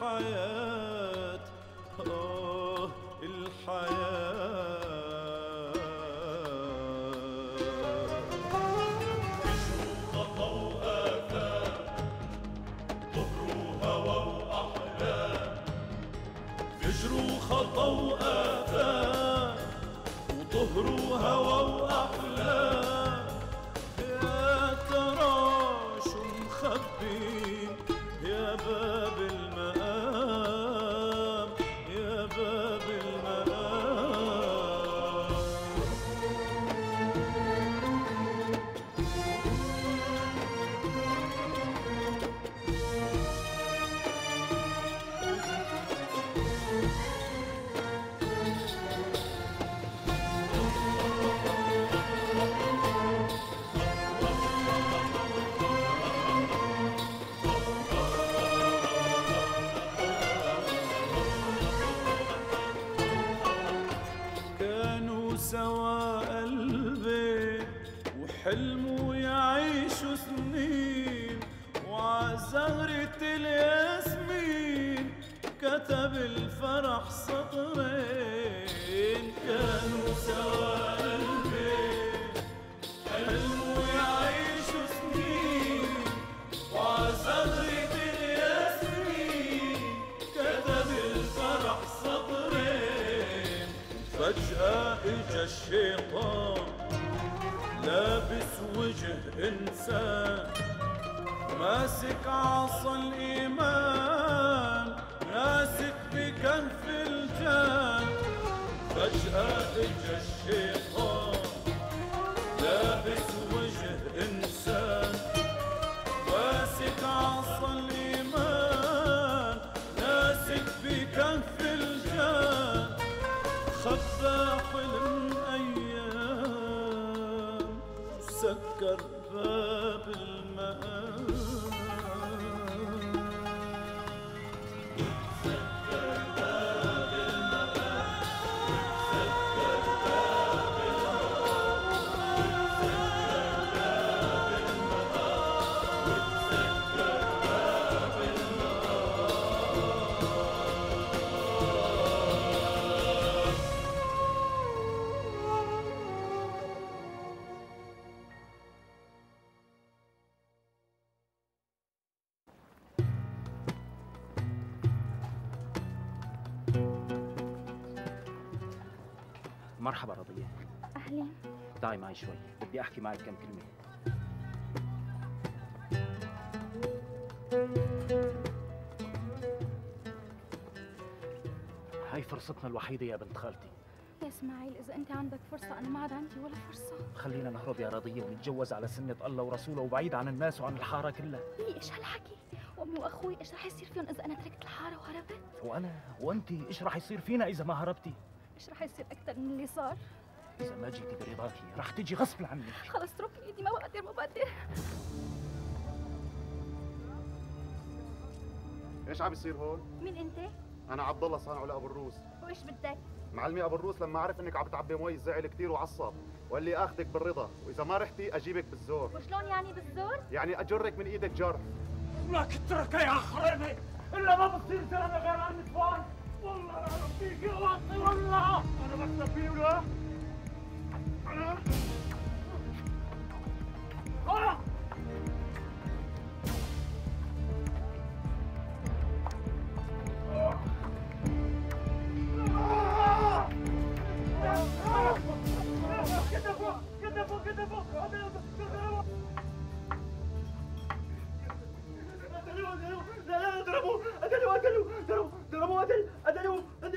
الحياة، آه الحياة. بشوق ضوء آفاق طهر هوى وأحلام، بشروخ ضوء آفاق وطهر هوى وأحلام. يا ترى شو مخبي يا باب المقام، يا باب المقام. حلمه يعيش سنين وعزهرة الياسمين كتب الفرح سطرين. كانوا سوا قلبين، حلمه يعيش سنين وعزهرة الياسمين كتب الفرح سطرين. فجأة اجا الشيطان لابس وجه إنسان ماسك عصا الإيمان راسك بكنف الجان. فجأة إجا الشيطان لابس وجه إنسان ماسك عصا الإيمان راسك بكنف الجان. خبى حلم سكر باب المآب، سكر باب المآب، سكر باب المآب، سكر مرحبا راضيه. اهلا. تعي معي شوي، بدي احكي معك كم كلمه. هاي فرصتنا الوحيده يا بنت خالتي. يا اسماعيل اذا انت عندك فرصه انا ما عاد عندي ولا فرصه. خلينا نهرب يا راضيه ونتجوز على سنه الله ورسوله وبعيد عن الناس وعن الحاره كلها. ليه ايش هالحكي؟ وامي واخوي ايش رح يصير فيهم اذا انا تركت الحاره وهربت؟ وانا وانت ايش رح يصير فينا اذا ما هربتي؟ مش رح يصير أكتر من اللي صار. إذا ما جيتي برضاكي رح تجي غصب عنك. خلص اتركي إيدي، ما بقدر ما بقدر. إيش عم يصير هون؟ مين أنت؟ أنا عبد الله صانع أبو الروس. وإيش بدك؟ معلمي أبو الروس لما عرف إنك عم تعبي مي زعل كثير وعصب وقال لي آخذك بالرضا وإذا ما رحتي أجيبك بالزور. وشلون يعني بالزور؟ يعني أجرك من إيدك جر. لك اتركي يا حرامي، إلا ما بصير زلمة غير عن نسوان. والله يا ربي قوتي والله انا بكسب فيه ولا خلاص. كتفوا كتفوا كتفوا اضربوا اضربوا اضربوا ضربوا قتل قتلوا هن قتلوا هن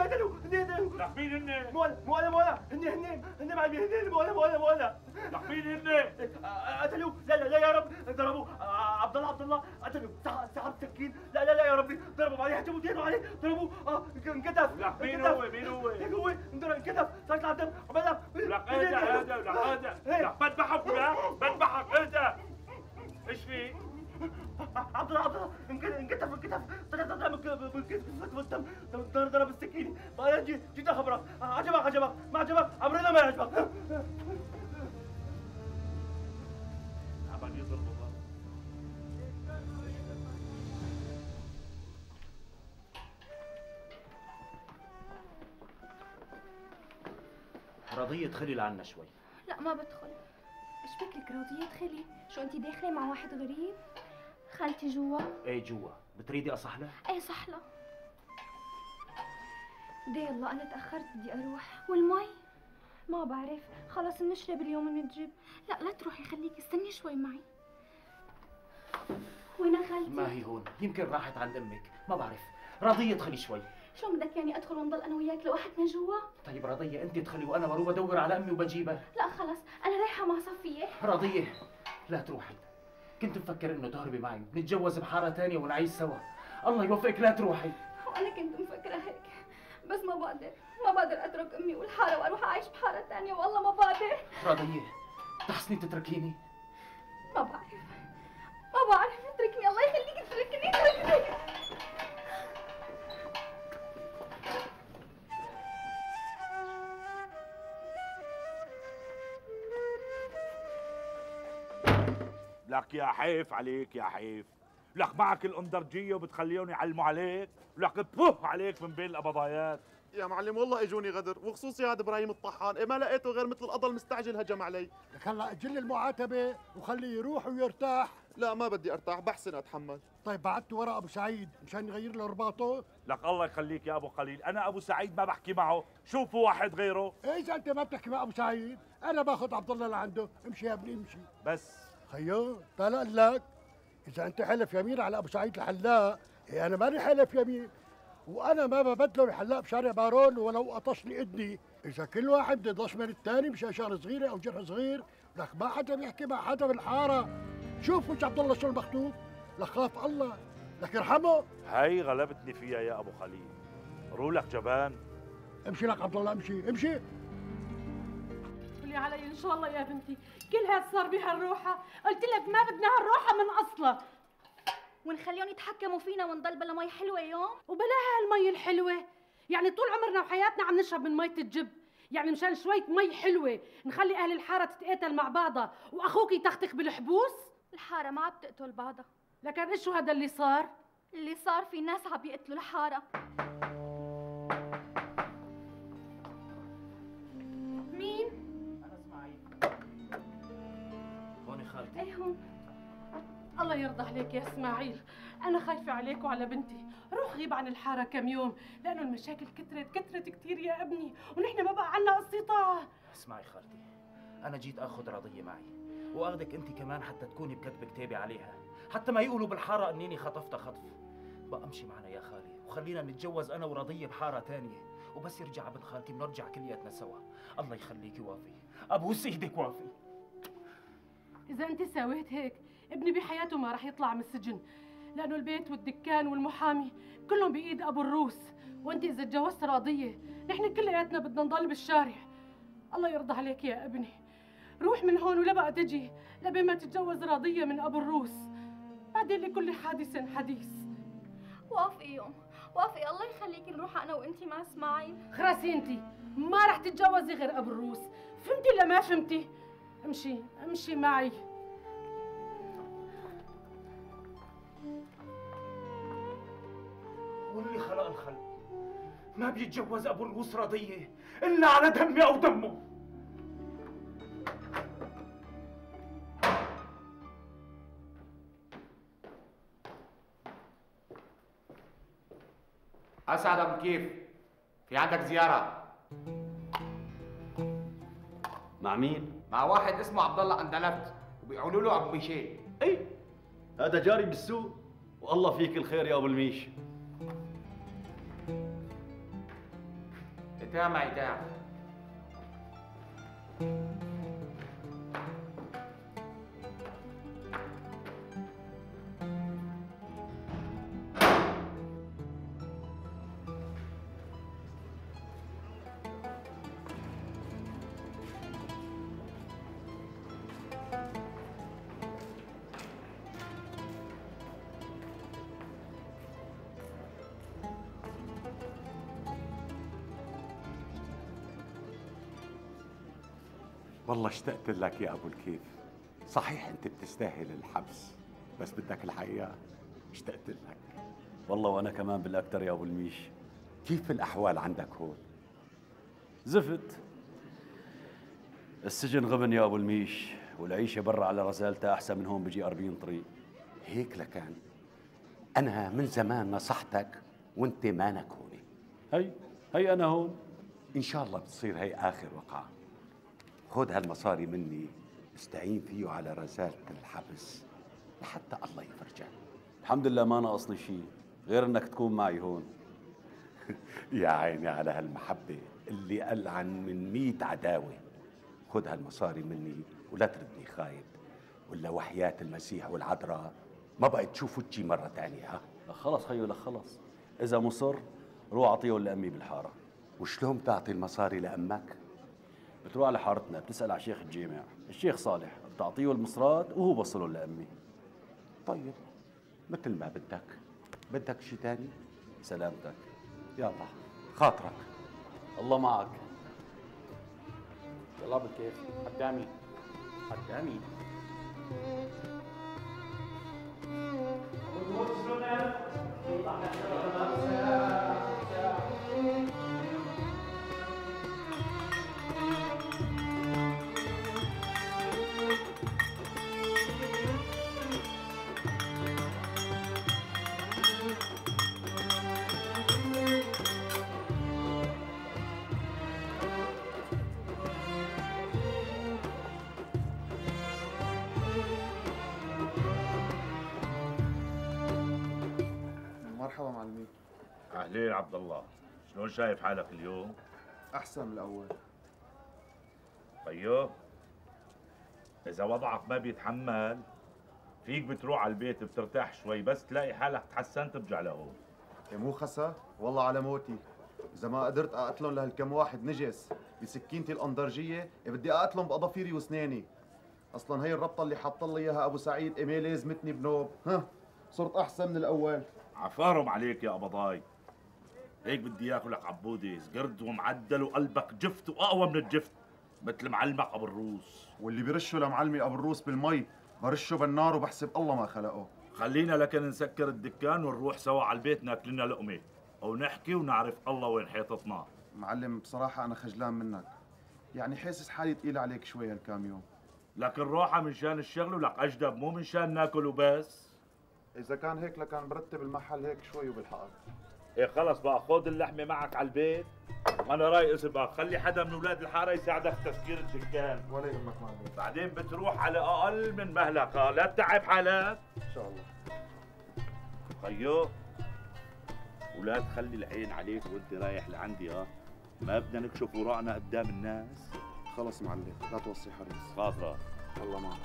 قتلوا هن لحمين هن مو انا مو انا هن معلمين هن مو انا لحمين هن قتلوا. لا لا لا يا رب ضربوا عبد الله قتلوا سحب سكين. لا لا لا يا ربي ضربوا عليه حجبوا ايده عليه ضربوا انكتف. مين هو هيك هو انكتف صار يطلع دم. عبالك لا بذبحك ولا بذبحك انت. ايش في؟ عبد الله انكتف ضرب السكينه. ما جيت اخبرك. عجبك ما عجبك عمرنا ما يعجبك. راضيه ادخلي لعنا شويه. لا ما بدخل. ايش فكرك راضيه ادخلي؟ شو انت داخله مع واحد غريب؟ خالتي جوا؟ ايه جوا. بتريدي اصحله؟ ايه صحله. دي الله انا تاخرت بدي اروح. والمي؟ ما بعرف، خلص بنشرب اليوم من الجيب. لا لا تروحي خليكي استني شوي معي. وين خالتي؟ ما هي هون، يمكن راحت عند امك، ما بعرف. راضيه ادخلي شوي. شو بدك يعني ادخل ونضل انا وياك لوحدنا جوا؟ طيب راضيه انت ادخلي وانا بروح بدور على امي وبجيبها. لا خلص، انا رايحه مع صفيه. راضيه لا تروحي، كنت مفكر انه تهربي معي، نتجوز بحاره ثانيه ونعيش سوا. الله يوفقك لا تروحي. وانا كنت مفكره هيك، بس ما بقدر اترك امي والحاره واروح اعيش بحاره ثانيه، والله ما بقدر. راضيه تحسني تتركيني؟ ما بعرف اتركني، الله يخليك اتركني. لك يا حيف عليك يا حيف، لك معك الأندرجية وبتخليهم يعلموا عليك، لك بوه عليك من بين القبضايات. يا معلم والله اجوني غدر، وخصوصي هذا ابراهيم الطحان، ما لقيته غير مثل القضا المستعجل هجم علي. لك هلا اجل المعاتبة وخليه يروح ويرتاح. لا ما بدي ارتاح، بحسن اتحمل. طيب بعتوا ورق ابو سعيد مشان يغير له رباطه؟ لك الله يخليك يا ابو قليل، انا ابو سعيد ما بحكي معه، شوفوا واحد غيره. ايش انت ما بتحكي مع ابو سعيد؟ انا باخذ عبد الله لعنده، امشي يا ابني امشي. بس خيو طلع لك اذا انت حلف يمين على ابو سعيد الحلاق، إيه انا ماني حلف يمين، وانا ما ببدله الحلاق بشارع بارون ولو قطشني اذني. اذا كل واحد بده يضش من الثاني مشان شغله صغيره او جرح صغير، لك ما حدا بيحكي مع حدا بالحاره. شوف وجه عبد الله شو المخطوف، لك خاف الله، لك ارحمه. هي غلبتني فيها يا ابو خليل، رولك جبان. امشي لك عبد الله امشي امشي. علي ان شاء الله يا بنتي، كل هاد صار بهالروحه، قلت لك ما بدنا هالروحه من اصلها. ونخليهم يتحكموا فينا ونضل بلا مي حلوه يوم، وبلا هالمي الحلوه، يعني طول عمرنا وحياتنا عم نشرب من مية الجب، يعني مشان شوية مي حلوه نخلي اهل الحاره تتقاتل مع بعضها واخوك يتختخ بالحبوس؟ الحاره ما عم تقتل بعضها. لكن ايش هذا اللي صار؟ اللي صار في ناس عم يقتلوا الحاره. ايهم الله يرضى عليك يا اسماعيل، انا خايفه عليك وعلى بنتي، روح غيب عن الحاره كم يوم، لانه المشاكل كثرت كثير يا ابني، ونحن ما بقى عنا استطاعه. اسمعي خالتي، انا جيت اخذ راضيه معي، واخذك انت كمان حتى تكوني بكتب كتابي عليها، حتى ما يقولوا بالحاره انني خطفتها خطف. بقى امشي معنا يا خالي، وخلينا نتجوز انا وراضيه بحاره ثانيه، وبس يرجع ابن خالتي بنرجع كلياتنا سوا. الله يخليكي وافي، ابوس ايدك وافي. إذا أنت سويت هيك ابني بحياته ما راح يطلع من السجن، لأنه البيت والدكان والمحامي كلهم بإيد أبو الروس، وأنت إذا تجوزت راضية نحن كلياتنا بدنا نضل بالشارع. الله يرضى عليك يا ابني، روح من هون ولا بقى تجي لبين ما تتجوز راضية من أبو الروس، بعدين لكل حادث حديث. وافقي يوم وافقي، الله يخليكي نروح أنا وأنت مع اسماعيل. خلصي أنت ما راح تتجوزي غير أبو الروس، فهمتي ولا ما فهمتي؟ امشي امشي معي. واللي خلق الخلق ما بيتجوز ابو الروس راضيه الا على دمي او دمه. اسعد ابو الكيف، في عندك زياره. مع مين؟ مع واحد اسمه عبد الله قندلفت، وبيقولوا له ابو ميش. اي هذا جاري بالسوق، والله فيك الخير يا ابو الميش. اتامع اتامع. والله اشتقت لك يا ابو الكيف، صحيح انت بتستاهل الحبس، بس بدك الحقيقه اشتقت لك والله. وانا كمان بالاكثر يا ابو الميش. كيف الاحوال عندك هون؟ زفت، السجن غبن يا ابو الميش، والعيشه برا على رسالته احسن من هون بجي 40 طريق. هيك لكان انا من زمان نصحتك وانت مانك هون. هي انا هون، ان شاء الله بتصير هي اخر وقعه. خذ هالمصاري مني استعين فيه على رسالة الحبس لحتى الله يفرجك. الحمد لله ما ناقصني شيء غير انك تكون معي هون. يا عيني على هالمحبه اللي ألعن من 100 عداوه. خذ هالمصاري مني ولا تردني خايب، ولا وحياة المسيح والعذراء ما بقى تشوف وجهي مره ثانيه. ها خلص خيو، لك خلص اذا مصر روح اعطيهم لامي بالحاره. وشلون بتعطي المصاري لامك؟ بتروح على حارتنا بتسال على شيخ الجامع الشيخ صالح، بتعطيه المصرات وهو بوصلهم لامي. طيب مثل ما بدك. بدك شيء ثاني؟ سلامتك. يلا خاطرك، الله معك. يلا ابو الكيف قدامي قدامي. مرحبا معلمي. أهلين عبد الله، شلون شايف حالك اليوم؟ أحسن من الأول. طيب إذا وضعك ما بيتحمل فيك بتروح على البيت بترتاح شوي، بس تلاقي حالك تحسنت بترجع لهون. يا مو خسا والله على موتي، إذا ما قدرت أقتلهم لهالكم واحد نجس بسكينتي الأندرجية بدي أقتلهم بأظافيري وأسناني. أصلاً هي الربطة اللي حط لي إياها أبو سعيد إيميل لازمتني بنوب. ها صرت أحسن من الأول. عفارهم عليك يا ابو ضاي، هيك بدي ياكلك عبودي زقرد ومعدل وقلبك جفت واقوى من الجفت مثل معلمك ابو الروس. واللي برشه لمعلمي ابو الروس بالمي برشه بالنار وبحسب الله ما خلقه. خلينا لكن نسكر الدكان ونروح سوا على البيت ناكل لنا لقمه او نحكي ونعرف الله وين حيطتنا. معلم بصراحه انا خجلان منك، يعني حاسس حالي ثقيل عليك شوي هالكام يوم. لكن روحه من شان الشغل ولك اجدب، مو من شان ناكل وبس. إذا كان هيك لكان برتب المحل هيك شوي وبالحقك. إيه خلص بقى، خذ اللحمة معك على البيت وأنا رايح أسبقك، خلي حدا من أولاد الحارة يساعدك في تسكير الدكان. ولا يهمك معلم. بعدين بتروح على أقل من مهلك، لا تتعب حالك. إن شاء الله. خيو ولا تخلي العين عليك وأنت رايح لعندي. ما بدنا نكشف وراءنا قدام الناس. خلص معلم، لا توصي حريص. خاطرك. الله معك.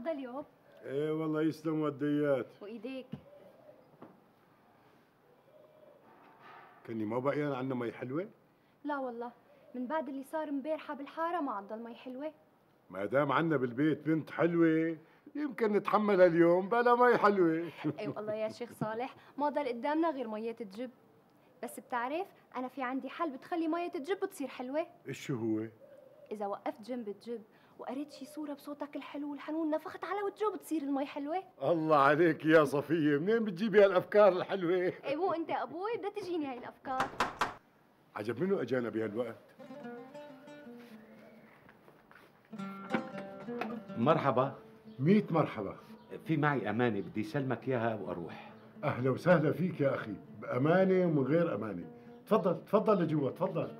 تفضل يا اب. ايه والله يسلم وديات وايديك. كني ما بقيان عنا مي حلوه؟ لا والله، من بعد اللي صار امبارحه بالحاره ما عاد ضل مي حلوه. ما دام عنا بالبيت بنت حلوه يمكن نتحملها اليوم بلا مي حلوه. اي والله يا شيخ صالح، ما ضل قدامنا غير ميات الجب. بس بتعرف انا في عندي حل بتخلي ميات الجب بتصير حلوه. شو هو؟ اذا وقفت جنب الجب وقريت شي صورة بصوتك الحلو والحنون نفخت على وجهه بتصير المي حلوة؟ الله عليك يا صفية، منين بتجيبي هالأفكار الحلوة؟ اي مو أنت أبوي بدها تجيني هاي الأفكار. عجب منو أجانا بهالوقت؟ مرحبا. 100 مرحبا. في معي أمانة بدي سلمك إياها وأروح. أهلا وسهلا فيك يا أخي، بأمانة ومن غير أمانة. تفضل تفضل لجوا تفضل.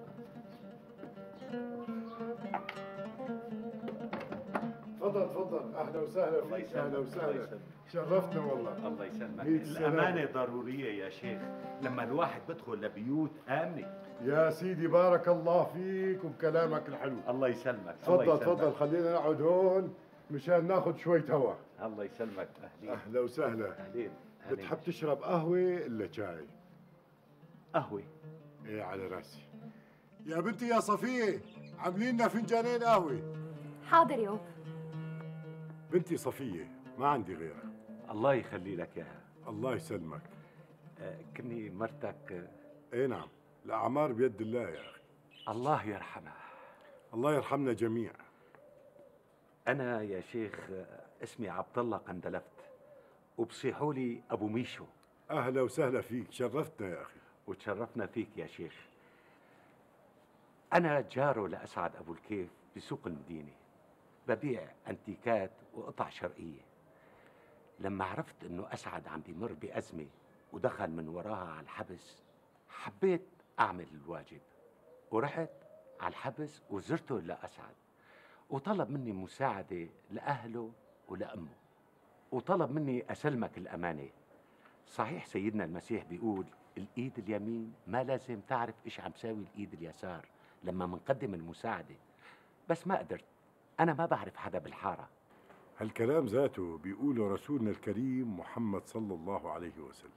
تفضل تفضل. اهلا وسهلا فيك. اهلا وسهلا، شرفتنا والله. الله يسلمك. الامانه ضروريه يا شيخ لما الواحد بدخل لبيوت امنه. يا سيدي بارك الله فيك وبكلامك الحلو. الله يسلمك. تفضل تفضل، خلينا نقعد هون مشان ناخذ شويه هواء. الله يسلمك. اهلين. اهلا وسهلا. اهلين. بتحب تشرب قهوه ولا شاي؟ قهوه. ايه على راسي. يا بنتي يا صفيه عاملين لنا فنجانين قهوه. حاضر يوم. بنتي صفية ما عندي غيرها. الله يخلي لك اياها. الله يسلمك. كني مرتك؟ اي نعم، الاعمار بيد الله يا اخي. الله يرحمها. الله يرحمنا جميعا. انا يا شيخ اسمي عبد الله قندلفت، وبصيحوا لي ابو ميشو. اهلا وسهلا فيك، شرفتنا يا اخي. وتشرفنا فيك يا شيخ. انا جاره لاسعد ابو الكيف بسوق المدينه، ببيع انتيكات وقطع شرقيه. لما عرفت انه اسعد عم بمر بازمه ودخل من وراها على الحبس، حبيت اعمل الواجب ورحت على الحبس وزرته لاسعد، وطلب مني مساعده لاهله ولامه، وطلب مني اسلمك الامانه. صحيح سيدنا المسيح بيقول الايد اليمين ما لازم تعرف ايش عم تساوي الايد اليسار لما منقدم المساعده، بس ما قدرت، انا ما بعرف حدا بالحاره. هالكلام ذاته بيقوله رسولنا الكريم محمد صلى الله عليه وسلم.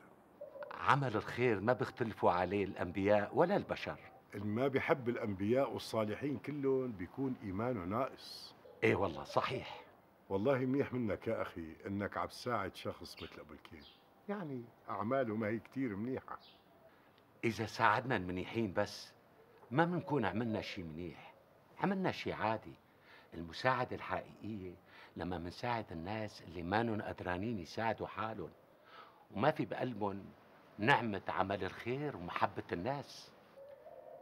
عمل الخير ما بيختلفوا عليه الانبياء ولا البشر. اللي ما بيحب الانبياء والصالحين كلهم بيكون ايمانه ناقص. ايه والله صحيح. والله منيح منك يا اخي انك عم تساعد شخص مثل ابو الكيف، يعني اعماله ما هي كتير منيحه. اذا ساعدنا المنيحين بس ما بنكون عملنا شي منيح، عملنا شي عادي. المساعدة الحقيقية لما منساعد الناس اللي مانن قدرانين يساعدوا حالهم وما في بقلبهم نعمة عمل الخير ومحبة الناس.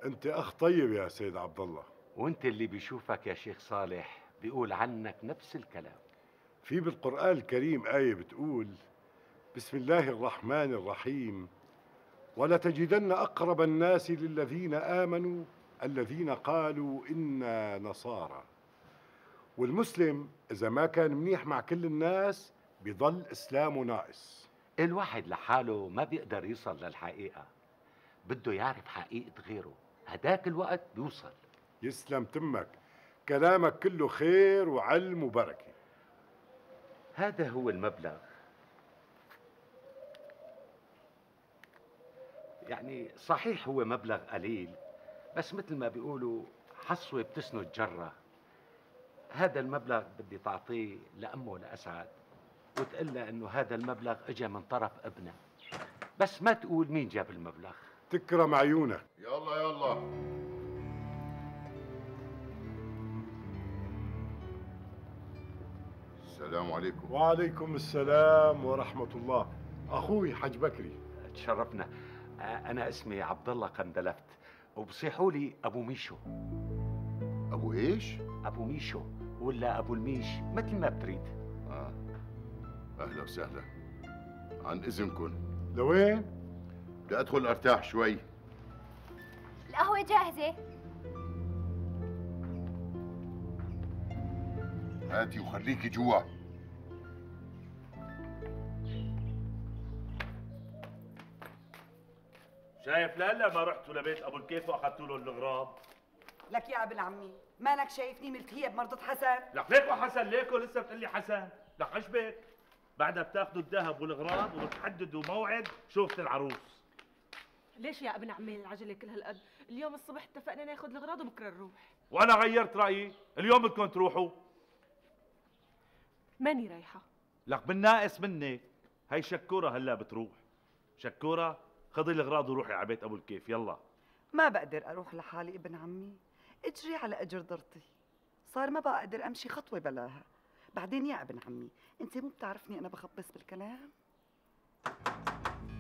انت اخ طيب يا سيد عبد الله، وانت اللي بيشوفك يا شيخ صالح بيقول عنك نفس الكلام. في بالقرآن الكريم آية بتقول بسم الله الرحمن الرحيم ولتجدن أقرب الناس للذين آمنوا الذين قالوا إنا نصارى. والمسلم إذا ما كان منيح مع كل الناس بيضل إسلامه ناقص. الواحد لحاله ما بيقدر يوصل للحقيقة، بده يعرف حقيقة غيره، هداك الوقت بيوصل. يسلم تمك، كلامك كله خير وعلم وبركة. هذا هو المبلغ، يعني صحيح هو مبلغ قليل، بس مثل ما بيقولوا حصوة بتسند جرة. هذا المبلغ بدي تعطيه لأمه لأسعد وتقلها إنه هذا المبلغ إجا من طرف ابنه، بس ما تقول مين جاب المبلغ. تكرم عيونك. يلا يلا. السلام عليكم. وعليكم السلام ورحمة الله. أخوي حج بكري. تشرفنا. أنا اسمي عبد الله قندلفت، وبصيحوا لي أبو ميشو. أبو إيش؟ أبو ميشو ولا أبو الميش مثل ما بتريد. أهلا وسهلا. عن إذنكم لوين؟ بدي أدخل أرتاح شوي. القهوة جاهزة. هاتي وخليكي جوا. شايف لهلا ما رحتوا لبيت أبو الكيف وأخذتوا له الغراب؟ لك يا ابن عمي، مالك شايفني ملتهيه بمرضة حسن؟ لك ليكو حسن ليكو لسه بتقلي حسن، لك عجبك؟ بعدها بتاخذوا الذهب والغراض وبتحددوا موعد شوفة العروس. ليش يا ابن عمي العجله كل هالقد؟ اليوم الصبح اتفقنا ناخذ الغراض وبكره نروح. وانا غيرت رايي، اليوم بدكم تروحوا. ماني رايحه. لك بالناقص منك، هي شكوره هلا بتروح. شكوره خذي الغراض وروحي على بيت ابو الكيف يلا. ما بقدر اروح لحالي ابن عمي، اجري على اجر ضرتي، صار ما بقى اقدر امشي خطوه بلاها. بعدين يا ابن عمي انت مو بتعرفني انا بخبص بالكلام.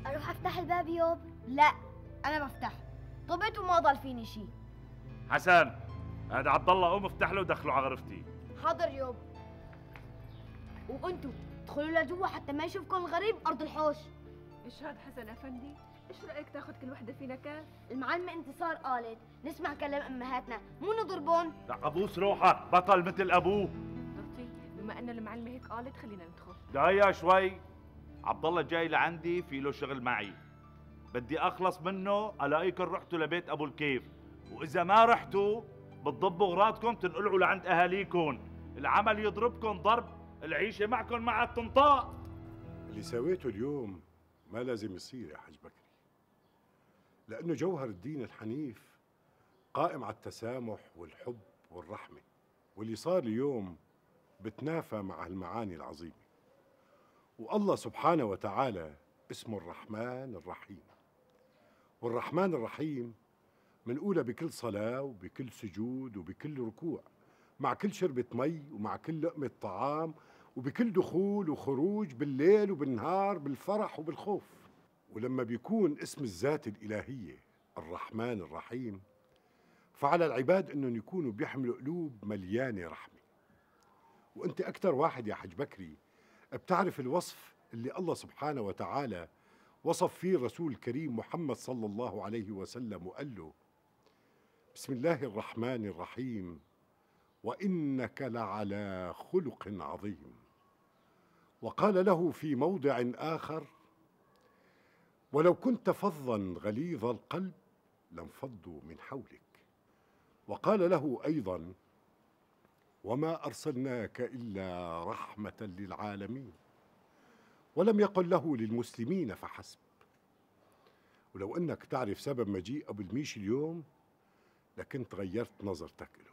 اروح افتح الباب يوب؟ لا انا بفتحه، طبت وما ضل فيني شيء. حسن هذا عبد الله، قوم افتح له ودخله على غرفتي. حاضر يوب. وانتم ادخلوا لجوا حتى ما يشوفكم الغريب ارض الحوش. ايش هاد حسن افندي؟ ايش رايك تاخذ كل وحده فينا كان؟ المعلمه انتصار قالت نسمع كلام امهاتنا مو نضربهم. لا قابوس روحك بطل مثل ابوه. ضرتي بما ان المعلمه هيك قالت خلينا ندخل. دقيقه شوي، عبد الله جاي لعندي في له شغل معي، بدي اخلص منه. الاقيكم رحتوا لبيت ابو الكيف، واذا ما رحتوا بتضبوا اغراضكم تنقلعوا لعند اهاليكم. العمل يضربكم ضرب، العيشه معكم مع التنطاق. اللي سويته اليوم ما لازم يصير يا حج بكري، لأنه جوهر الدين الحنيف قائم على التسامح والحب والرحمة، واللي صار اليوم بتنافى مع هالمعاني العظيمة. والله سبحانه وتعالى اسمه الرحمن الرحيم، والرحمن الرحيم منقولة بكل صلاة وبكل سجود وبكل ركوع، مع كل شربة مي ومع كل لقمة طعام وبكل دخول وخروج، بالليل وبالنهار، بالفرح وبالخوف. ولما بيكون اسم الذات الإلهية الرحمن الرحيم، فعلى العباد أنهم يكونوا بيحملوا قلوب مليانة رحمة. وأنت أكثر واحد يا حج بكري بتعرف الوصف اللي الله سبحانه وتعالى وصف فيه الرسول الكريم محمد صلى الله عليه وسلم وقال له: بسم الله الرحمن الرحيم وإنك لعلى خلق عظيم. وقال له في موضع آخر: ولو كنت فظا غليظ القلب لانفضوا من حولك. وقال له أيضا: وما أرسلناك إلا رحمة للعالمين. ولم يقل له للمسلمين فحسب. ولو أنك تعرف سبب مجيء أبو الميش اليوم لكنت غيرت نظرتك له.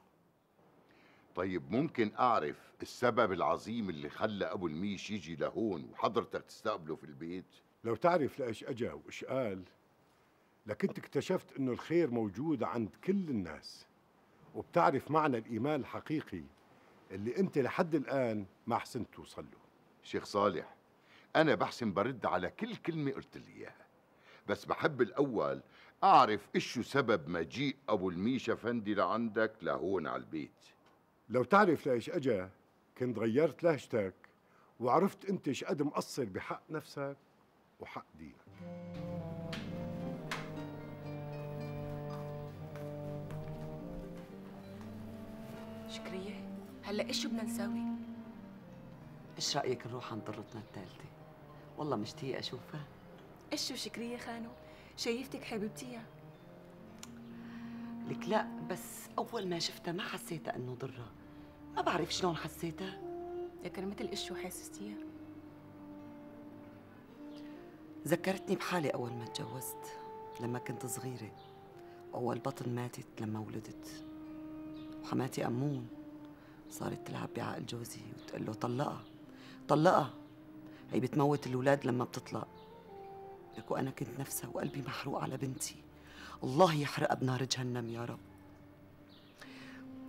طيب، ممكن أعرف السبب العظيم اللي خلى أبو الميش يجي لهون وحضرتك تستقبله في البيت؟ لو تعرف لإيش أجا وإيش قال لكنت اكتشفت إنه الخير موجود عند كل الناس، وبتعرف معنى الإيمان الحقيقي اللي أنت لحد الآن ما حسنت توصل له. شيخ صالح، أنا بحسن برد على كل كلمة قلت لي إياها، بس بحب الأول أعرف إيش سبب مجيء أبو الميش أفندي لعندك لهون على البيت. لو تعرف لإيش أجا كنت غيرت لهجتك وعرفت أنت إيش قد مقصر بحق نفسك وحق دينك. شكرية، هلا ايش بدنا نساوي؟ ايش رأيك نروح عند ضرتنا الثالثة؟ والله مشتيقة اشوفها. ايش شو شكرية خانو؟ شايفتك حبيبتيها؟ لك لا، بس أول ما شفتها ما حسيتها إنه ضرة، ما بعرف شلون حسيتها. لكن مثل ايش شو حسستيها؟ ذكرتني بحالي أول ما تجوزت، لما كنت صغيرة، وأول بطن ماتت لما ولدت. وحماتي امون صارت تلعب بعقل جوزي وتقول له طلقها طلقها، هي بتموت الاولاد لما بتطلق. لك وانا كنت نفسها وقلبي محروق على بنتي، الله يحرقها بنار جهنم يا رب،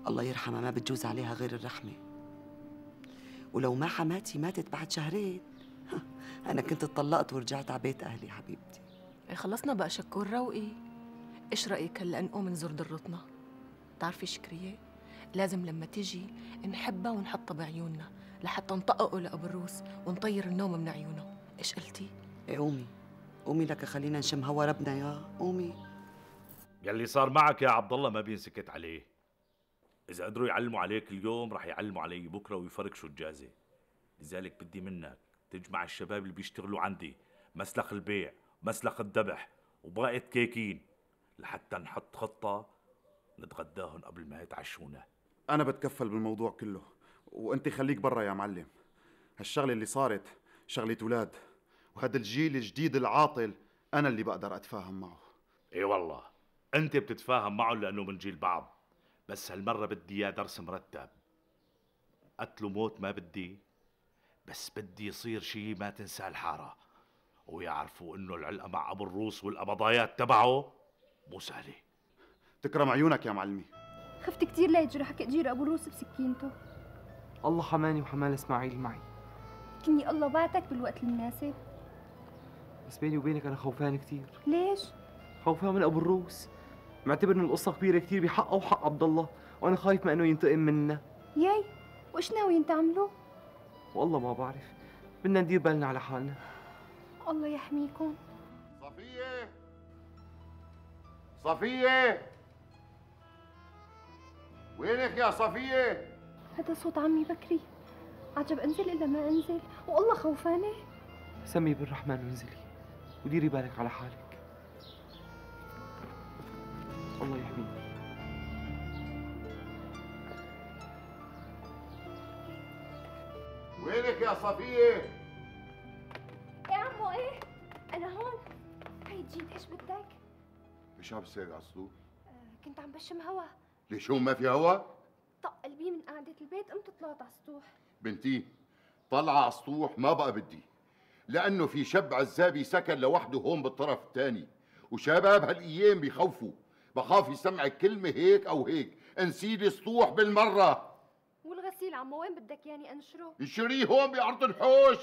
الله يرحمها، ما بتجوز عليها غير الرحمه. ولو ما حماتي ماتت بعد شهرين انا كنت اتطلقت ورجعت على بيت اهلي حبيبتي. خلصنا بقى شكور روقي، ايش رايك هلا نقوم نزور ضرتنا؟ بتعرفي شكرية، لازم لما تيجي نحبها ونحطها بعيوننا لحتى نطققه لأبو الروس ونطير النوم من عيونه. ايش قلتي؟ ايه، قومي قومي لك خلينا نشم هوا ربنا. يا قومي، يلي صار معك يا عبد الله ما بينسكت عليه. اذا قدروا يعلموا عليك اليوم رح يعلموا علي بكره ويفركشوا الجازة. لذلك بدي منك تجمع الشباب اللي بيشتغلوا عندي مسلخ البيع مسلخ الذبح وباقة كيكين لحتى نحط خطة نتغداهم قبل ما يتعشونا. أنا بتكفل بالموضوع كله، وأنت خليك برا يا معلم. هالشغلة اللي صارت شغلة ولاد، وهذا الجيل الجديد العاطل أنا اللي بقدر أتفاهم معه. إيه والله، أنت بتتفاهم معه لأنه من جيل بعض، بس هالمرة بدي إياه درس مرتب. قتل وموت ما بدي، بس بدي يصير شيء ما تنساه الحارة، ويعرفوا إنه العلقة مع أبو الروس والقبضايات تبعه مو سهلة. تكرم عيونك يا معلمي. خفت كثير لا يجرحك اجير ابو الروس بسكينته. الله حماني وحمال اسماعيل معي. كني الله بعتك بالوقت المناسب. بس بيني وبينك انا خوفان كثير. ليش؟ خوفان من ابو الروس، معتبر ان القصه كبيره كثير بحقه وحق عبد الله، وانا خايف ما انه ينتقم منا. ياي، وايش ناويين تعملوا؟ والله ما بعرف، بدنا ندير بالنا على حالنا. الله يحميكم. صفية، صفية، وينك يا صفية؟ هذا صوت عمي بكري، عجب انزل الا ما انزل، والله خوفانة. سمي بالرحمن وانزلي، وديري بالك على حالك. الله يحميك. وينك يا صفية؟ ايه عمو، ايه؟ أنا هون. هي جيت، ايش بدك؟ ايش عم بصير على الصوت؟ كنت عم بشم هوا. ليش هون ما في هوا؟ طق قلبي من قعدة البيت، قمت طلعت على السطوح. بنتي، طلعة على السطوح ما بقى بدي، لأنه في شاب عزابي سكن لوحده هون بالطرف الثاني، وشباب هالأيام بيخوفوا، بخاف يسمع الكلمة هيك أو هيك، انسيلي سطوح بالمرة. والغسيل عمو وين بدك ياني أنشره؟ انشريه هون بأرض الحوش.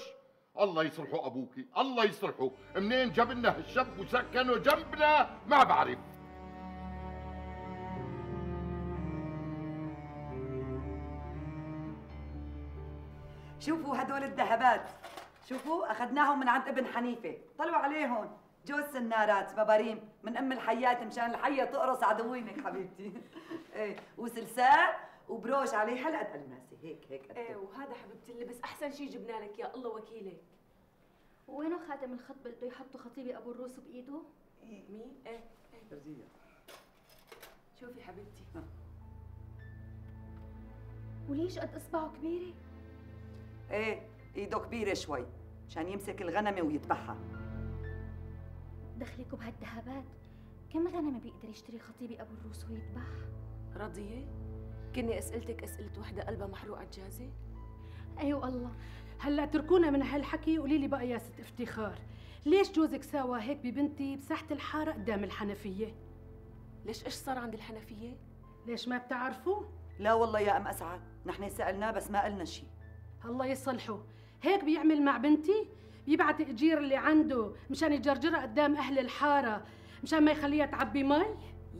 الله يصلحه أبوكي، الله يصلحه، منين جاب لنا هالشاب وسكنه جنبنا؟ ما بعرف. شوفوا هدول الذهبات، شوفوا اخذناهم من عند ابن حنيفه، طلعوا عليهم جوز سنارات مباريم من ام الحيات مشان الحيه تقرص عدوينك حبيبتي. ايه وسلسال وبروش عليه حلقه الماسي هيك هيك قد ايه، وهذا حبيبتي اللبس احسن شيء جبنا لك، يا الله وكيلك. وينه خاتم الخط بده يحطه خطيبي ابو الروس بايده؟ ايه مين؟ ايه ايه شوفي حبيبتي. وليش قد اصبعه كبيره؟ ايه ايده كبيرة شوي مشان يمسك الغنمة ويذبحها. دخلكوا بهالذهبات، كم غنمة بيقدر يشتري خطيبي ابو الروس ويذبح؟ راضية، كني اسئلتك اسئلة وحدة قلبها محروقة دجاجة؟ ايوه والله. هلا تركونا من هالحكي، قولي لي بقى يا ست افتخار، ليش جوزك ساوى هيك ببنتي بساحة الحارة قدام الحنفية؟ ليش ايش صار عند الحنفية؟ ليش ما بتعرفوا؟ لا والله يا ام اسعد، نحن سألناه بس ما قلنا شيء. الله يصلحه، هيك بيعمل مع بنتي؟ بيبعت اجير اللي عنده مشان يجرجرها قدام اهل الحاره مشان ما يخليها تعبي مي؟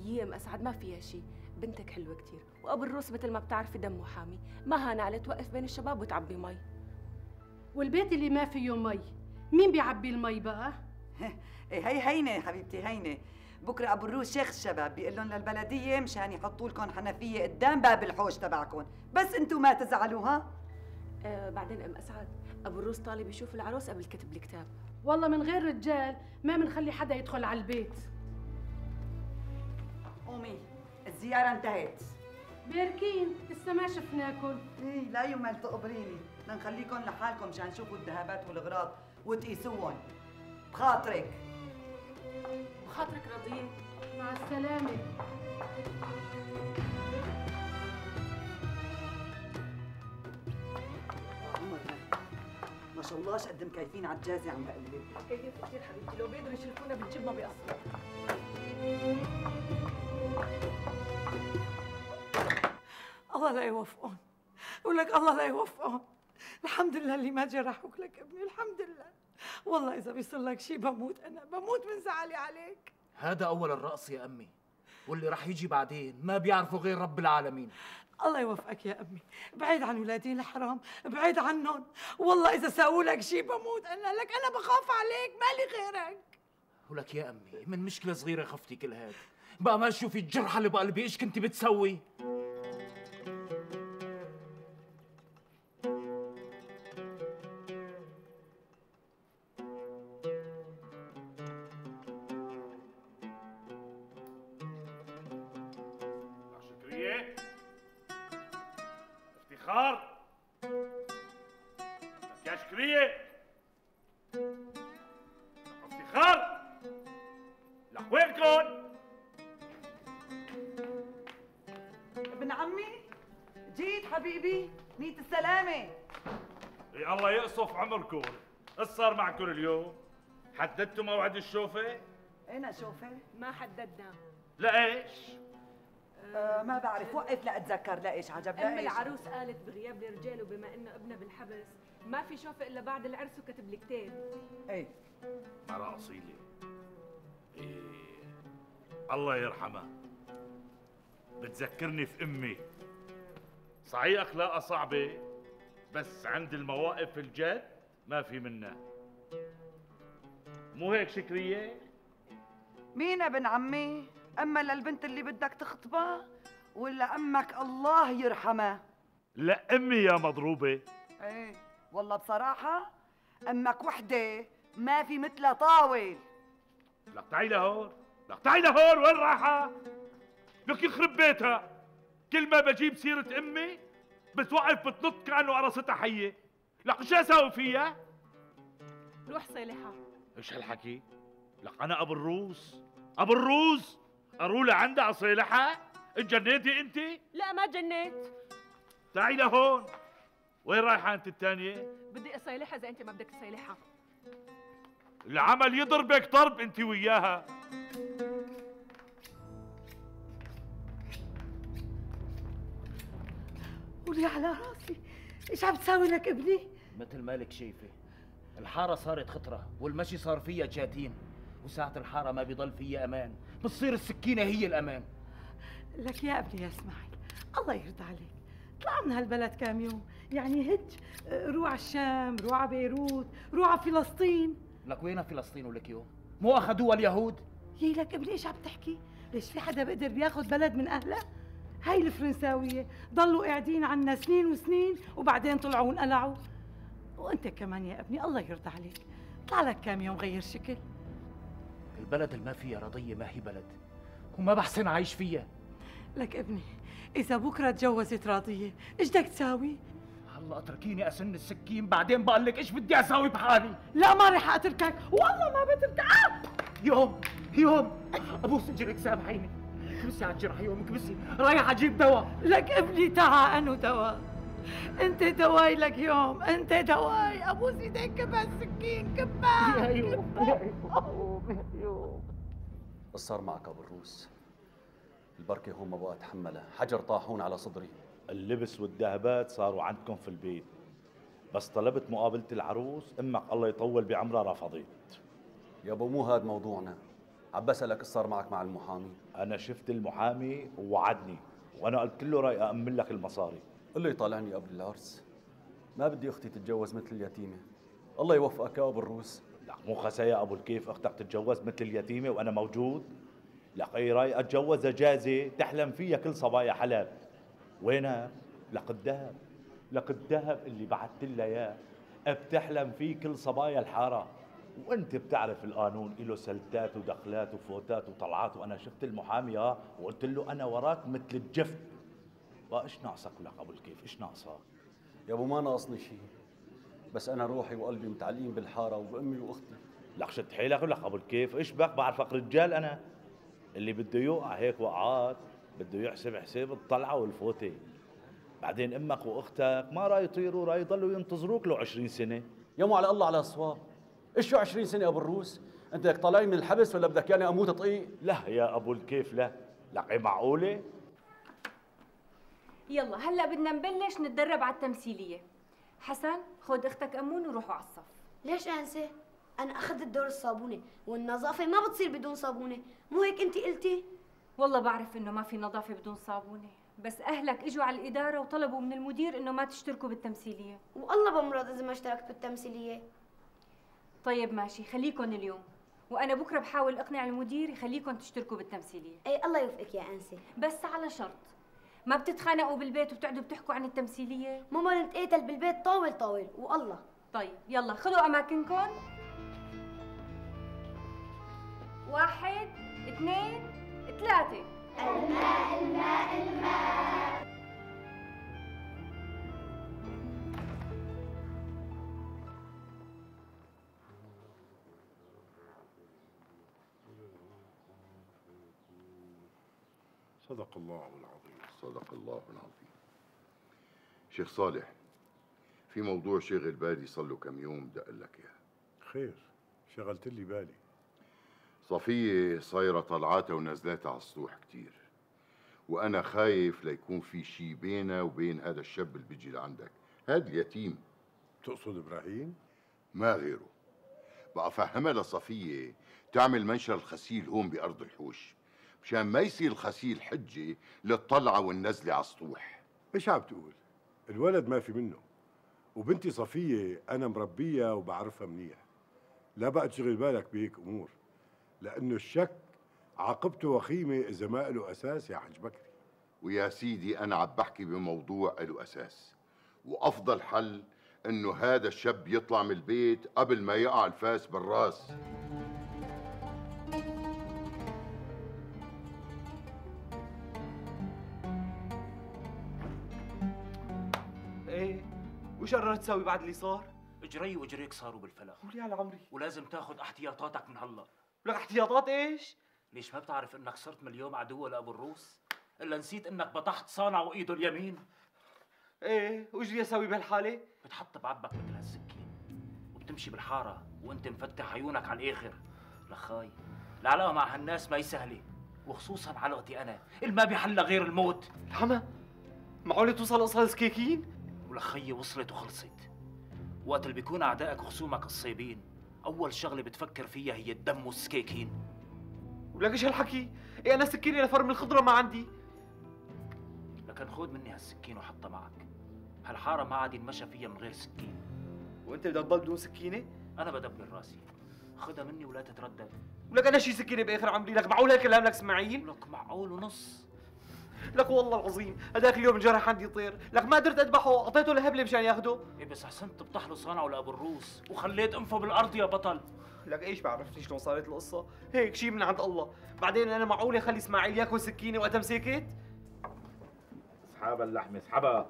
يي ام اسعد ما فيها شيء، بنتك حلوه كثير، وابو الروس مثل ما بتعرفي دمه حامي، ما هان عليه توقف بين الشباب وتعبي مي. والبيت اللي ما فيه مي، مين بيعبي المي بقى؟ هي هينه حبيبتي هينه، بكره ابو الروس شيخ الشباب بيقول لهم للبلديه مشان يحطوا لكم حنفيه قدام باب الحوش تبعكم، بس انتم ما تزعلوا ها؟ بعدين ام اسعد، ابو الروس طالب يشوف العروس قبل كتب الكتاب. والله من غير رجال ما بنخلي حدا يدخل على البيت. قومي الزياره انتهت. باركين لسه ما شفناكم. ايه لا يمل تقبريني، بدنا نخليكم لحالكم مشان تشوفوا الذهبات والاغراض وتقيسوهم. بخاطرك بخاطرك راضيه، مع السلامه. ما شاء الله قد مكيفين على الجازة، عم بقلب كيف كثير حبيبتي، لو بيقدروا يشركونا بالجبنة بيقصروا. الله لا يوفقهم، ولك الله لا يوفقهم. الحمد لله اللي ما جرحوك لك ابني، الحمد لله. والله إذا بيصير لك شيء بموت، أنا بموت من زعلي عليك. هذا أول الرقص يا أمي، واللي رح يجي بعدين ما بيعرفوا غير رب العالمين. الله يوفقك يا امي، بعيد عن ولادي الحرام، بعيد عنهم، والله اذا ساووا لك شيء بموت انا لك، انا بخاف عليك مالي غيرك. ولك يا امي من مشكله صغيره خفتي كل هاد، بقى ما تشوفي الجرحه اللي بقلبي ايش كنتي بتسوي؟ يا شكرية افتخار لحوينكن. ابن عمي جيت حبيبي، نية السلامة. يا الله يقصف عمركم، ايش صار معكم اليوم؟ حددتوا موعد الشوفة؟ انا شوفة؟ ما حددنا. لإيش؟ ما بعرف، وقف لأتذكر لإيش عجب. أم العروس قالت بغياب الرجال، وبما إنه ابنها بالحبس ما في شوفة إلا بعد العرس، وكتب لي كتاب. إيه مرة أصيلة. إيه الله يرحمها، بتذكرني في أمي. صحيح أخلاقها صعبة، بس عند المواقف الجد ما في منها، مو هيك شكرية؟ مين ابن عمي؟ أما للبنت اللي بدك تخطبها ولا أمك الله يرحمها؟ لا أمي يا مضروبة. إيه والله بصراحة أمك وحدة ما في مثلها طاول. لك تعي لهون، لك تعي لهون، وين رايحة؟ لك يخرب بيتها، كل ما بجيب سيرة أمي بتوقف بتنط كأنه قرصتها حية. لك شو أساوي فيها؟ روح صيلحها. إيش هالحكي؟ لك أنا أبو الروس، أبو الروس أرولا عندها صيلحة؟ اتجنيتي انت؟ لا ما جنيت. تعي لهون، وين رايحة انت الثانية؟ بدي اصيلحها اذا انت ما بدك تصيلحها. العمل يضربك ضرب انت وياها. ولي على راسي، ايش عم تساوي لك ابني؟ مثل مالك شايفه، الحاره صارت خطره والمشي صار فيها جاتين، وساعة الحاره ما بيضل فيها امان، بتصير السكينه هي الامان. لك يا ابني يا اسماعيل، الله يرضى عليك، اطلع من هالبلد كام يوم، يعني هج، روح على الشام، روح على بيروت، روح على فلسطين. لك وين فلسطين ولك يوم؟ مو اخذوها اليهود؟ يي لك ابني ايش عم تحكي؟ ليش في حدا بيقدر بياخذ بلد من اهله؟ هاي الفرنساوية ضلوا قاعدين عنا سنين وسنين وبعدين طلعوا وانقلعوا. وانت كمان يا ابني الله يرضى عليك، اطلع لك كام يوم غير شكل. البلد اللي ما فيها رضية ما هي بلد، وما بحسن عايش فيها. لك ابني إذا بكرة تجوزت راضية، إيش بدك تساوي؟ هلا اتركيني أسن السكين بعدين بقول لك إيش بدي أساوي بحالي. لا ما رح أتركك، والله ما بتركك. يوم أبوس إجرك سامحيني، كبسي على الجرح يوم، كبسي، رايح أجيب دواء. لك ابني تعا أنو دواء، أنت دواي لك يوم، أنت دواي. أبوس إيديك، كب هالسكين، كبها. يا يوم يا يوم إيش صار معك أبو الروس؟ البركة هون ما بقى اتحملها، حجر طاحون على صدري. اللبس والذهبات صاروا عندكم في البيت، بس طلبت مقابلة العروس، امك الله يطول بعمرها رفضت. يا ابو مو هاد موضوعنا، عم بسألك ايش صار معك مع المحامي؟ أنا شفت المحامي ووعدني، وأنا قلت له رايح أأمن لك المصاري. اللي يطالعني قبل العرس، ما بدي أختي تتجوز مثل اليتيمة. الله يوفقك يا أبو الروس. لا مو خسايا أبو الكيف أختك تتجوز مثل اليتيمة وأنا موجود؟ لك اي راي اتجوزها جازه تحلم فيها كل صبايا حلب. وينها؟ لك الذهب، لك الذهب اللي بعثت لها اياه بتحلم فيه كل صبايا الحاره، وانت بتعرف القانون له سلتات ودخلات وفوتات وطلعات، وانا شفت المحامي وقلت له انا وراك مثل الجفت. ايش ناقصك لك ابو الكيف؟ ايش ناقصك؟ يا ابو ما ناقصني شيء، بس انا روحي وقلبي متعلقين بالحاره وبامي واختي. لك شد حيلك لك ابو الكيف، ايش بك؟ بعرفك رجال انا، اللي بده يوقع هيك وقعات بده يحسب حساب الطلعه والفوته. بعدين امك واختك ما راح يطيروا، راح يضلوا ينتظروك له 20 سنه. يا مو على الله على الصواب، ايش شو 20 سنه يا ابو الروس؟ انت بدك طلعني من الحبس ولا بدك يعني اموت طقيق؟ لا يا ابو الكيف لا، لقي معقوله؟ يلا هلا بدنا نبلش نتدرب على التمثيليه. حسن خذ اختك امون وروحوا على الصف. ليش انسى؟ أنا أخذت دور الصابونة، والنظافة ما بتصير بدون صابونة، مو هيك أنت قلتي؟ والله بعرف إنه ما في نظافة بدون صابونة، بس أهلك إجوا على الإدارة وطلبوا من المدير إنه ما تشتركوا بالتمثيلية. والله بمرض إذا ما اشتركت بالتمثيلية. طيب ماشي، خليكم اليوم، وأنا بكرة بحاول أقنع المدير يخليكم تشتركوا بالتمثيلية. أي الله يوفقك يا أنسة، بس على شرط ما بتتخانقوا بالبيت وبتقعدوا بتحكوا عن التمثيلية. ماما نتقاتل بالبيت طاول طاول والله. طيب يلا خذوا أماكنكم. 1 2 3 الماء الماء الماء. صدق الله العظيم. صدق الله العظيم. شيخ صالح، في موضوع شاغل بالي صار له كم يوم، بدي اقول لك اياه. خير، شغلت لي بالي. صفية صايرة طلعاتها ونزلاتها على السطوح كتير، وأنا خايف ليكون في شي بينها وبين هذا الشاب اللي بيجي لعندك، هاد اليتيم. تقصد إبراهيم؟ ما غيره. بقى فهمها لصفية تعمل منشر الخسيل هون بأرض الحوش، مشان ما يصير الخسيل حجة للطلعة والنزلة على السطوح. إيش عم تقول؟ الولد ما في منه، وبنتي صفية أنا مربيها وبعرفها منيح. لا بقى تشغل بالك بهيك أمور، لأنه الشك عاقبته وخيمة إذا ما له أساس يا حج بكري. ويا سيدي أنا عم بحكي بموضوع له أساس، وأفضل حل إنه هذا الشاب يطلع من البيت قبل ما يقع الفاس بالراس. إيه وش قررت تسوي بعد اللي صار؟ إجري وإجريك صاروا بالفلك. ولي على عمري. ولازم تاخذ احتياطاتك من هلا. لك احتياطات ايش؟ ليش ما بتعرف انك صرت من اليوم عدوة لابو الروس؟ الا نسيت انك بطحت صانع وايده اليمين. ايه واجري اسوي بهالحالة؟ بتحط بعبك مثل هالسكين، تمشي بالحاره وانت مفتح عيونك على الاخر. لخاي العلاقه مع هالناس ما هي سهله، وخصوصا علاقتي انا اللي ما بيحلها غير الموت. الحما معقوله توصل قصص كيكين؟ ولخيي وصلت وخلصت. وقت اللي بيكون اعدائك وخصومك الصيبين اول شغله بتفكر فيها هي الدم والسكيكين. ولك ايش هالحكي؟ ايه انا سكينه لفرم الخضره ما عندي. لكن خذ مني هالسكين وحطها معك، هالحاره ما عاد ينمشى فيها من غير سكين. وانت بدك تضل بدون سكينه؟ انا بدبر راسي، خذها مني ولا تتردد. ولك انا شي سكينه باخر عمري؟ لك معقول هالكلام لك اسماعيل؟ لك معقول ونص. لك والله العظيم هذاك اليوم انجرح عندي طير، لك ما قدرت اذبحه، اعطيته لهبله مشان ياخده. ايه بس احسنت بطحله صانعه لابو الروس وخليت انفه بالارض يا بطل. لك ايش بعرفني شلون صارت القصه، هيك شيء من عند الله. بعدين انا معقول اخلي اسماعيل ياكل سكينه وقت مسكت؟ اسحب اللحمه اسحبها.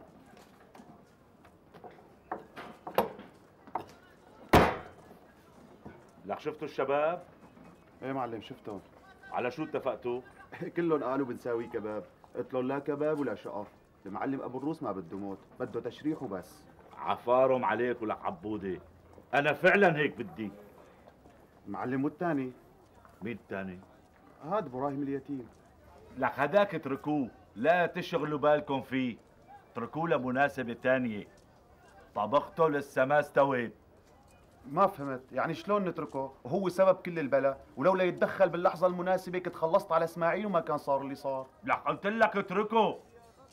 لك شفتوا الشباب؟ ايه معلم شفتهم. على شو اتفقتوا؟ كلهم قالوا بنساوي كباب، قلت لهم لا كباب ولا شقر، المعلم ابو الروس ما بده موت، بده تشريح وبس. عفارهم عليك ولك عبودي، انا فعلا هيك بدي. المعلم والثاني؟ مين الثاني؟ هاد ابراهيم اليتيم. لك هداك اتركوه، لا تشغلوا بالكم فيه، اتركوه لمناسبة ثانية. طبخته لسه ما استوت. ما فهمت، يعني شلون نتركه؟ هو سبب كل البلا، ولولا يتدخل باللحظة المناسبة كنت خلصت على اسماعيل وما كان صار اللي صار. لك قلت لك اتركه،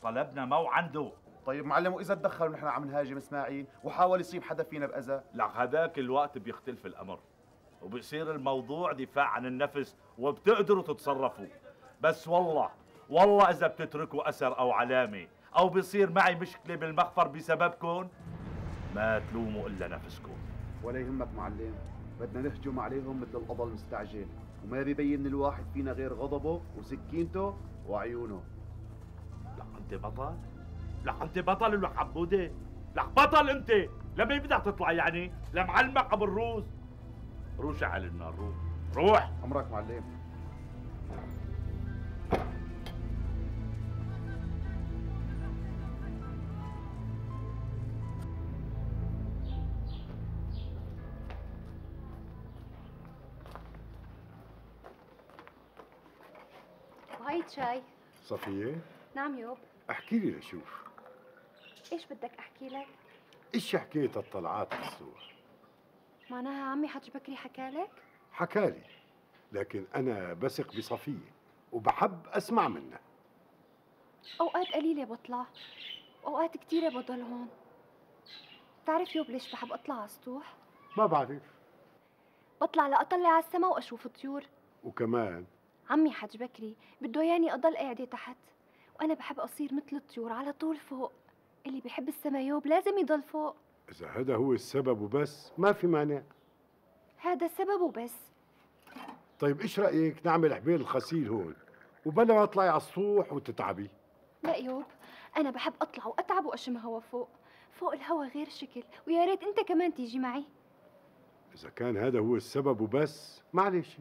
طلبنا مو عنده. طيب معلم وإذا تدخل ونحن عم نهاجم اسماعيل وحاول يصيب حدا فينا بأذى؟ لك هداك الوقت بيختلف الأمر، وبيصير الموضوع دفاع عن النفس وبتقدروا تتصرفوا. بس والله إذا بتتركوا أثر أو علامة أو بيصير معي مشكلة بالمخفر بسببكم ما تلوموا إلا نفسكم. ولا يهمك معلم، بدنا نهجم عليهم مثل القضا المستعجل، وما بيبين الواحد فينا غير غضبه وسكينته وعيونه. لك انت بطل؟ لك انت بطل ولك عبودي؟ لك بطل انت؟ لمين بدك تطلع يعني؟ لمعلمك ابو الروس؟ روح شعل النار، روح امرك معلم. هاي شاي صفية. نعم يوب. احكي لي لشوف. ايش بدك احكي لك؟ ايش حكاية الطلعات بالسوق؟ معناها عمي حج بكري حكالك؟ حكالي، لكن انا بثق بصفية وبحب اسمع منها. اوقات قليلة بطلع، اوقات كثيرة بضل هون. بتعرف يوب ليش بحب اطلع على السطوح؟ ما بعرف. بطلع لاطلع على السما واشوف الطيور. وكمان عمي حج بكري بده ياني اضل قاعده تحت، وانا بحب اصير مثل الطيور على طول فوق. اللي بيحب السما يوب لازم يضل فوق. اذا هذا هو السبب وبس ما في مانع. هذا السبب وبس. طيب ايش رايك نعمل حبيل الخسيل هون وبلا تطلعي على السطوح وتتعبي؟ لا يوب، انا بحب اطلع واتعب واشم هوا فوق. فوق الهوا غير شكل، ويا ريت انت كمان تيجي معي. اذا كان هذا هو السبب وبس معلش.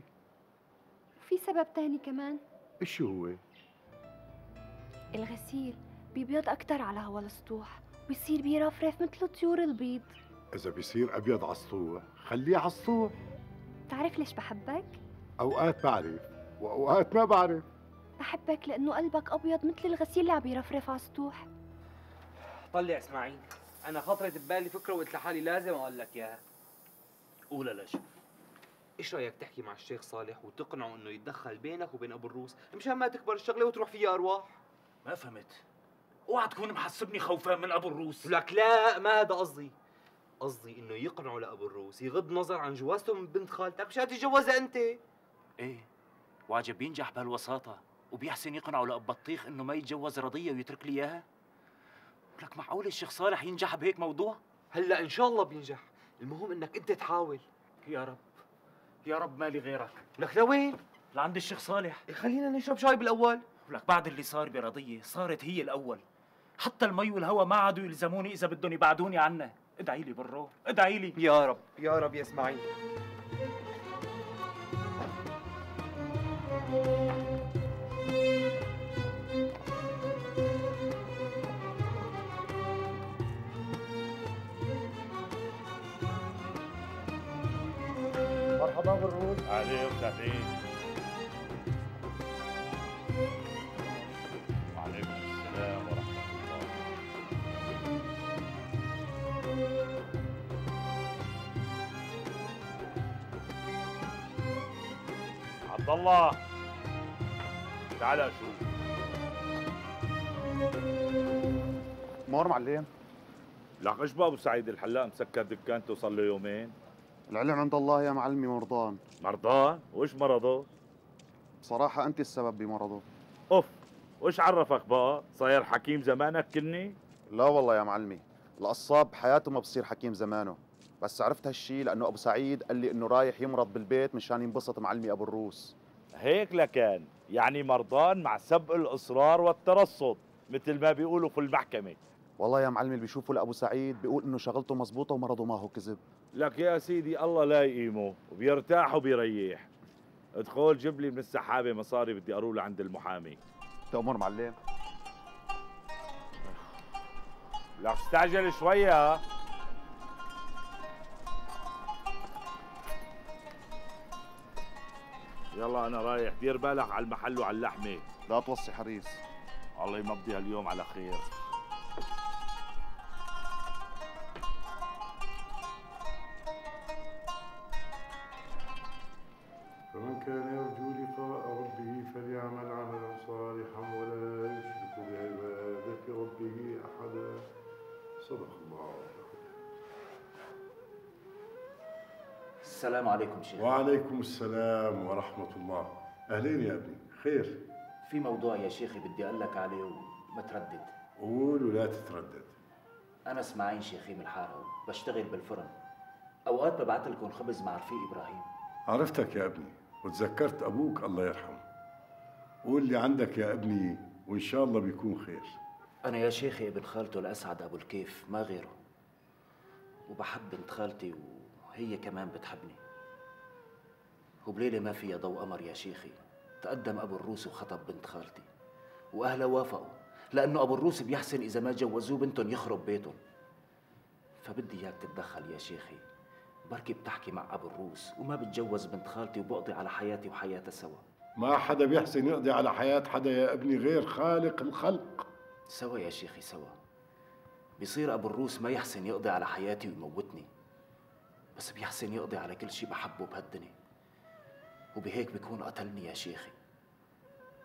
في سبب تاني كمان. ايش هو؟ الغسيل بيبيض اكتر على هوا السطوح، بيصير بيرفرف مثل طيور البيض. اذا بيصير ابيض على السطوح خليه على السطوح. بتعرف ليش بحبك؟ اوقات بعرف واوقات ما بعرف. بحبك لانه قلبك ابيض مثل الغسيل اللي عم بيرفرف على السطوح. طلع اسماعيل، انا خطرت ببالي فكره وقلت لحالي لازم اقول لك اياها. قولها لشوف. ايش رايك تحكي مع الشيخ صالح وتقنعه انه يتدخل بينك وبين ابو الروس مشان ما تكبر الشغله وتروح فيها ارواح؟ ما فهمت. اوعى تكون محسبني خوفان من ابو الروس. لك لا، ما هذا قصدي. قصدي انه يقنعه لابو الروس يغض نظر عن جوازته من بنت خالتك مشان تتجوزها انت. ايه وعجب بينجح بهالوساطه، وبيحسن يقنعه لاب بطيخ انه ما يتجوز راضيه ويترك لي اياها؟ لك معقول الشيخ صالح ينجح بهيك موضوع؟ هلا ان شاء الله بينجح، المهم انك انت تحاول. يا رب يا رب مالي غيرك. لك لوين؟ لعند الشيخ صالح. خلينا نشرب شاي بالاول. لك بعد اللي صار براضيه صارت هي الاول، حتى المي والهواء ما عادوا يلزموني اذا بدهم يبعدوني عنها. ادعي لي بالروح، ادعي لي يا رب يا رب يا اسماعيل. مرحبا ابو الروس. اهلا وسهلا فيك. وعليكم السلام ورحمه الله. عبد الله تعال اشوف. مور معلم. لك ايش بقى ابو سعيد الحلاق مسكر دكانته وصار له يومين؟ العلم عند الله يا معلمي مرضان. مرضان؟ وايش مرضه؟ بصراحة أنت السبب بمرضه. أوف، وايش عرفك بقى؟ صاير حكيم زمانك كني؟ لا والله يا معلمي، القصاب بحياته ما بصير حكيم زمانه، بس عرفت هالشيء لأنه أبو سعيد قال لي إنه رايح يمرض بالبيت مشان ينبسط معلمي أبو الروس. هيك لكان، يعني مرضان مع سبق الإصرار والترصد، مثل ما بيقولوا في المحكمة. والله يا معلمي اللي بيشوفه لأبو سعيد بيقول إنه شغلته مظبوطة ومرضه ما هو كذب. لك يا سيدي الله لا يقيمه وبيرتاح وبيريح. ادخل جيب لي من السحابه مصاري بدي اروح لعند المحامي. تأمر معلم. لك استعجل شويه. يلا انا رايح، دير بالك على المحل وعلى اللحمه، لا توصي حريص. الله يمضيها اليوم على خير. فمن كان يرجو لقاء ربه فليعمل عملا صالحا ولا يشرك بعبادة ربه أحدا. صدق الله. السلام عليكم شيخ. وعليكم السلام ورحمة الله. أهلين يا ابني، خير؟ في موضوع يا شيخي بدي أقول لك عليه ومتردد. قول ولا تتردد. أنا اسماعيل شيخي من الحارة، بشتغل بالفرن، أوقات ببعث لكم خبز مع رفيق إبراهيم. عرفتك يا ابني وتذكرت أبوك الله يرحمه. قول لي عندك يا ابني وإن شاء الله بيكون خير. أنا يا شيخي ابن خالته الأسعد أبو الكيف ما غيره، وبحب بنت خالتي وهي كمان بتحبني، وبليلة ما فيها ضوء قمر يا شيخي تقدم أبو الروس وخطب بنت خالتي، وأهلها وافقوا لأنه أبو الروس بيحسن إذا ما جوزوه بنتهم يخرب بيتهم. فبدي إياك تتدخل يا شيخي، بركي بتحكي مع ابو الروس وما بتجوز بنت خالتي وبقضي على حياتي وحياتها سوا. ما حدا بيحسن يقضي على حياة حدا يا ابني غير خالق الخلق. سوا يا شيخي سوا. بيصير ابو الروس ما يحسن يقضي على حياتي ويموتني، بس بيحسن يقضي على كل شيء بحبه بهالدنيا، وبهيك بيكون قتلني يا شيخي.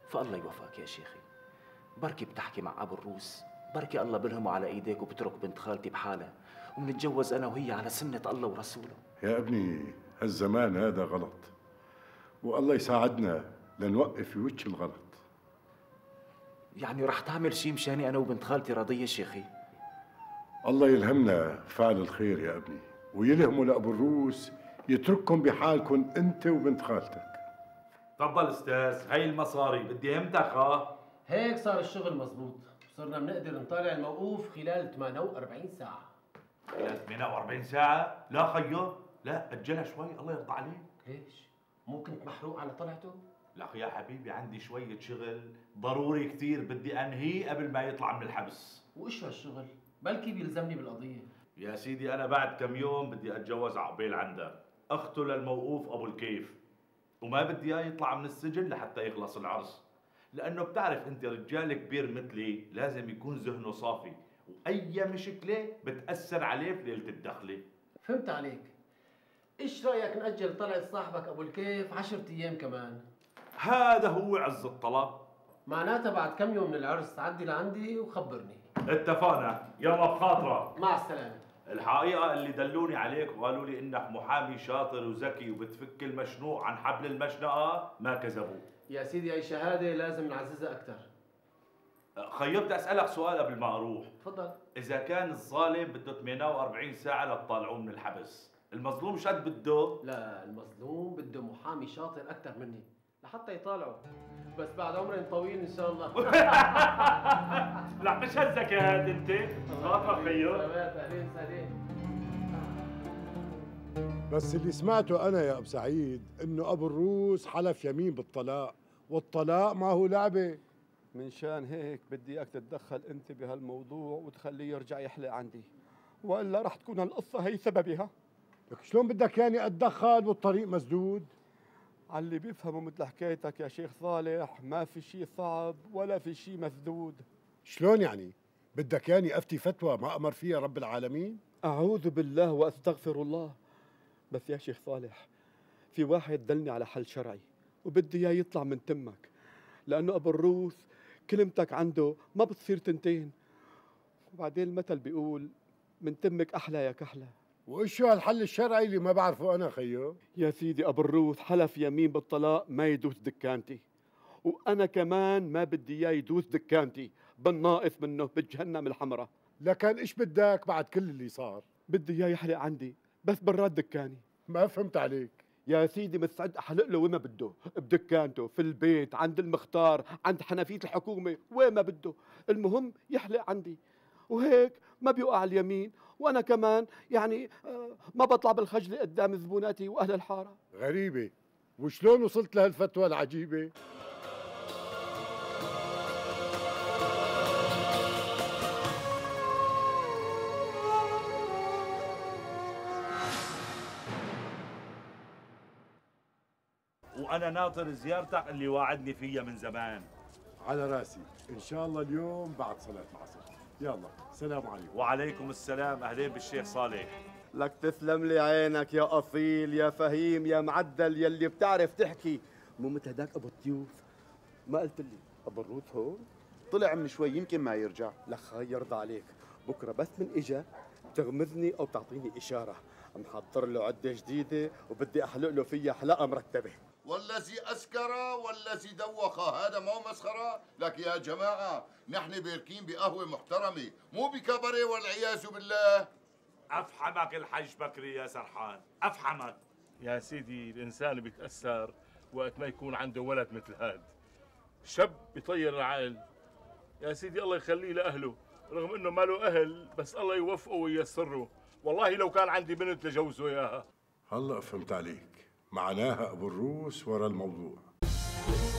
فالله يوفقك يا شيخي، بركي بتحكي مع ابو الروس، بركي الله بلهمه على ايديك وبترك بنت خالتي بحالها ومنتجوز انا وهي على سنه الله ورسوله. يا ابني هالزمان هذا غلط، والله يساعدنا لنوقف في وجه الغلط. يعني رح تعمل شيء مشاني انا وبنت خالتي راضيه شيخي؟ الله يلهمنا فعل الخير يا ابني، ويلهموا لابو الروس يترككم بحالكم انت وبنت خالتك. تفضل استاذ، هي المصاري بدي همتك. ها هيك صار الشغل مظبوط، صرنا بنقدر نطالع الموقوف خلال 48 ساعة. خلال 48 ساعة؟ لا خيو، لا أجلها شوي الله يرضى عليك. ليش؟ مو كنت محروق على طلعته؟ لا يا حبيبي عندي شوية شغل ضروري كثير بدي أنهيه قبل ما يطلع من الحبس. وإيش هالشغل؟ بلكي بيلزمني بالقضية. يا سيدي أنا بعد كم يوم بدي أتجوز عقبيل عندها، أخته للموقوف أبو الكيف، وما بدي إياه يطلع من السجن لحتى يخلص العرس، لأنه بتعرف أنت رجال كبير مثلي لازم يكون ذهنه صافي، وأي مشكلة بتأثر عليه في ليلة الدخلة. فهمت عليك. إيش رأيك نأجل طلعة صاحبك أبو الكيف 10 أيام كمان؟ هذا هو عز الطلب. معناتها بعد كم يوم من العرس عدي لعندي وخبرني. اتفقنا، يلا بخاطرك. مع السلامة. الحقيقة اللي دلوني عليك وقالوا لي إنك محامي شاطر وذكي وبتفك المشنوع عن حبل المشنقة ما كذبوا. يا سيدي هي شهادة لازم نعززها أكثر. خيو بدي أسألك سؤال قبل ما أروح. تفضل. إذا كان الظالم بده 48 ساعة لتطلعوه من الحبس، المظلوم شد بده؟ لا، المظلوم بده محامي شاطر أكثر مني لحتى يطالعه، بس بعد عمر طويل إن شاء الله. لا مش هالذكاء أنت، خاطرك خيو. أهلين سهلين. بس اللي سمعته أنا يا أبو سعيد إنه أبو الروس حلف يمين بالطلاق، والطلاق ما هو لعبة. من شان هيك بدي إياك تتدخل أنت بهالموضوع وتخليه يرجع يحلق عندي، وإلا رح تكون هالقصة هي سببها. لك شلون بدك يعني اتدخل والطريق مسدود؟ على اللي بيفهموا مثل حكايتك يا شيخ صالح ما في شيء صعب ولا في شيء مسدود. شلون يعني؟ بدك يعني افتي فتوى ما امر فيها رب العالمين؟ اعوذ بالله واستغفر الله. بس يا شيخ صالح في واحد دلني على حل شرعي وبدي اياه يطلع من تمك، لانه ابو الروس كلمتك عنده ما بتصير تنتين، وبعدين المثل بيقول من تمك احلى يا كحله. وايش هالحل الشرعي اللي ما بعرفه انا خيو؟ يا سيدي ابو الروس حلف يمين بالطلاق ما يدوس دكانتي، وانا كمان ما بدي اياه يدوس دكانتي، بالناقص منه بجهنم الحمراء. لكن ايش بدك بعد كل اللي صار؟ بدي اياه يحلق عندي بس برات دكاني. ما فهمت عليك يا سيدي، مستعد احلق له وين ما بده، بدكانته، في البيت، عند المختار، عند حنفيه الحكومه، وين ما بده، المهم يحلق عندي، وهيك ما بيوقع اليمين، وانا كمان يعني ما بطلع بالخجله قدام زبوناتي واهل الحاره. غريبه، وشلون وصلت لهالفتوى العجيبه؟ وأنا ناطر زيارتك اللي وعدني فيها من زمان. على راسي، إن شاء الله اليوم بعد صلاة العصر. يلا، سلام عليكم. وعليكم السلام، أهلين بالشيخ صالح. لك تسلم لي عينك يا أصيل، يا فهيم، يا معدل، يلي بتعرف تحكي، مو مثل هداك أبو الطيوف. ما قلت لي أبو الروس هون؟ طلع من شوي، يمكن ما يرجع. لك خي يرضى عليك، بكرة بس من إجا بتغمزني أو بتعطيني إشارة. محضر له عدة جديدة وبدي أحلق له فيها حلقة مرتبة. والذي أسكر والذي دوخ، هذا ما هو مسخرة؟ لك يا جماعة نحن باركين بقهوة محترمة مو بكبرة والعياذ بالله. أفحمك الحج بكري يا سرحان، أفحمك يا سيدي. الإنسان بيتأثر وقت ما يكون عنده ولد مثل هاد، شاب بيطير العقل يا سيدي. الله يخليه لأهله، رغم إنه ما له أهل بس الله يوفقه وييسره. والله لو كان عندي بنت لجوزه إياها. هلا فهمت عليك، معناها ابو الروس ورا الموضوع.